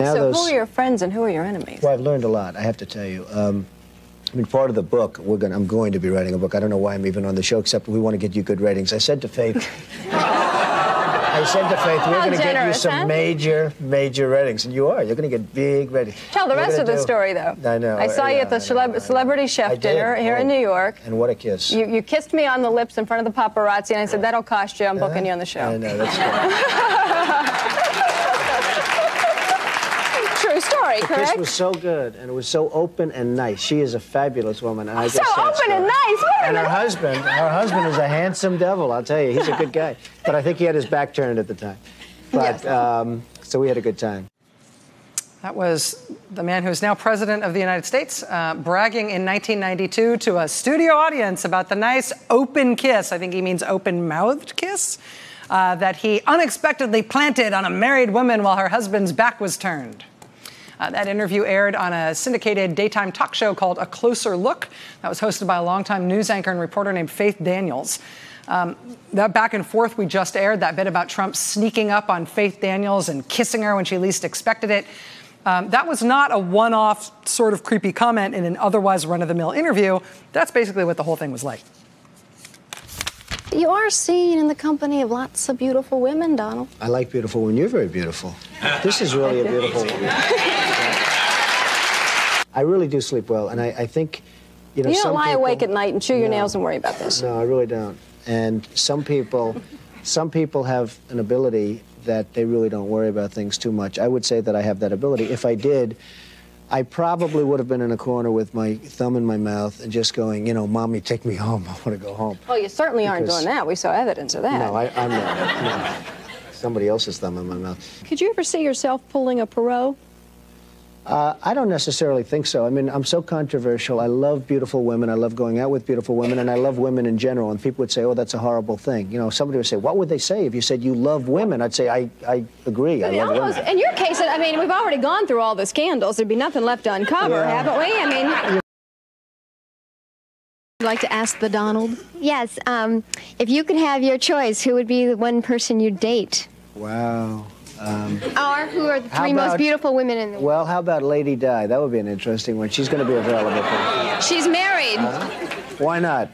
Now so who are your friends and who are your enemies? Well, I've learned a lot, I have to tell you. I mean, part of the book, I'm going to be writing a book. I don't know why I'm even on the show, except we want to get you good ratings. I said to Faith, we're going to get you some major ratings. And you are. You're going to get big ratings. Tell the rest of the story, though. I know. I saw you at the Celebrity Chef dinner here in New York. And what a kiss. You kissed me on the lips in front of the paparazzi, and I said, that'll cost you. I'm booking you on the show. I know. That's Story, correct? This was so good, and it was so open and nice. She is a fabulous woman. And I so open and nice. And her husband is a handsome devil. I'll tell you, he's a good guy. But I think he had his back turned at the time. But yes. So we had a good time. That was the man who is now president of the United States, bragging in 1992 to a studio audience about the nice open kiss. I think he means open-mouthed kiss. That he unexpectedly planted on a married woman while her husband's back was turned. That interview aired on a syndicated daytime talk show called A Closer Look. That was hosted by a longtime news anchor and reporter named Faith Daniels. That back and forth we just aired, that bit about Trump sneaking up on Faith Daniels and kissing her when she least expected it, that was not a one-off sort of creepy comment in an otherwise run-of-the-mill interview. That's basically what the whole thing was like. You are seen in the company of lots of beautiful women, Donald. I like beautiful women. You're very beautiful. This is really a beautiful woman. I really do sleep well, and I think, you know, you don't lie awake at night and chew your nails and worry about this. No, I really don't. And some people have an ability that they really don't worry about things too much. I would say that I have that ability. If I did, I probably would have been in a corner with my thumb in my mouth and just going, you know, Mommy, take me home. I want to go home. Well, you certainly aren't doing that. We saw evidence of that. No, I'm not. No. Somebody else's thumb in my mouth. Could you ever see yourself pulling a Perot? I don't necessarily think so. I mean, I'm so controversial. I love beautiful women. I love going out with beautiful women, and I love women in general. And people would say, oh, that's a horrible thing. You know, somebody would say, what would they say if you said you love women? I'd say, I agree. I mean, love women. In your case, I mean, we've already gone through all the scandals. There'd be nothing left to uncover, haven't we? I mean... Would you like to ask the Donald? Yes. If you could have your choice, who would be the one person you'd date? Wow. Who are the three most beautiful women in the world? Well, how about Lady Di? That would be an interesting one. She's going to be available for you. She's married. Why not?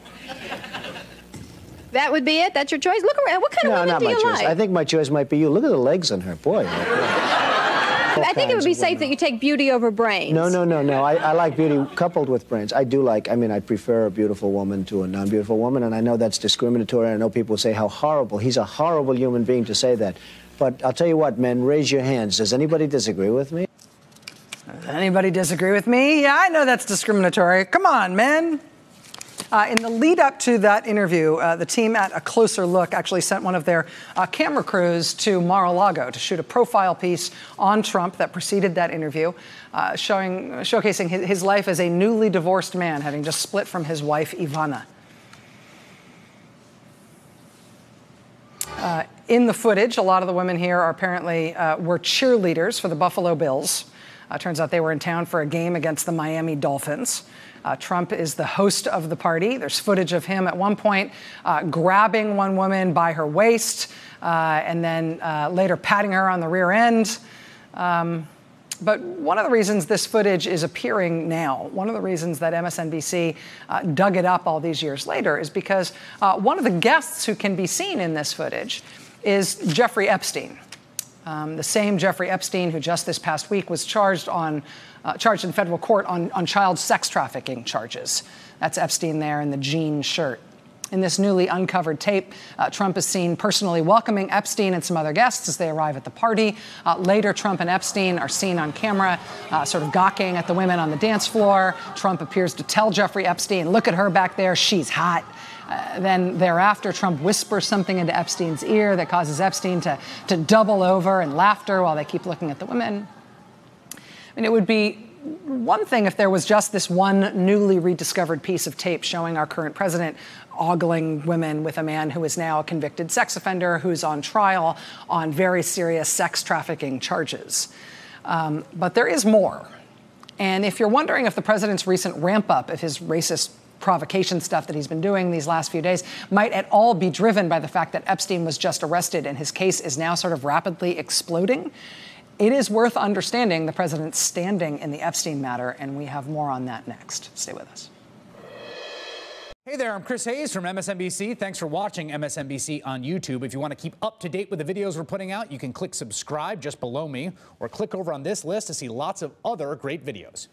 That would be it? That's your choice? Look around. What kind of women do you like? No, not my choice. I think my choice might be you. Look at the legs on her. Boy. I think it would be safe that you take beauty over brains. No. I like beauty coupled with brains. I prefer a beautiful woman to a non-beautiful woman, and I know that's discriminatory. I know people say how horrible. He's a horrible human being to say that. But I'll tell you what, men, raise your hands. Does anybody disagree with me? Does anybody disagree with me? Yeah, I know that's discriminatory. Come on, men. In the lead up to that interview, the team at A Closer Look actually sent one of their camera crews to Mar-a-Lago to shoot a profile piece on Trump that preceded that interview, showcasing his life as a newly divorced man, having just split from his wife, Ivana. In the footage, a lot of the women here are apparently were cheerleaders for the Buffalo Bills. Turns out they were in town for a game against the Miami Dolphins. Trump is the host of the party. There's footage of him at one point grabbing one woman by her waist and then later patting her on the rear end. But one of the reasons this footage is appearing now, one of the reasons that MSNBC dug it up all these years later is because one of the guests who can be seen in this footage is Jeffrey Epstein, the same Jeffrey Epstein who just this past week was charged in federal court on child sex trafficking charges. That's Epstein there in the jean shirt. In this newly uncovered tape, Trump is seen personally welcoming Epstein and some other guests as they arrive at the party. Later, Trump and Epstein are seen on camera, sort of gawking at the women on the dance floor. Trump appears to tell Jeffrey Epstein, look at her back there, she's hot. Then thereafter, Trump whispers something into Epstein's ear that causes Epstein to double over in laughter while they keep looking at the women. And it would be one thing if there was just this one newly rediscovered piece of tape showing our current president ogling women with a man who is now a convicted sex offender who's on trial on very serious sex trafficking charges. But there is more. And if you're wondering if the president's recent ramp-up of his racist provocation stuff that he's been doing these last few days might at all be driven by the fact that Epstein was just arrested and his case is now sort of rapidly exploding, It is worth understanding the president's standing in the Epstein matter, and we have more on that next. Stay with us. Hey there, I'm Chris Hayes from MSNBC. Thanks for watching MSNBC on YouTube. If you want to keep up to date with the videos we're putting out, you can click subscribe just below me or click over on this list to see lots of other great videos.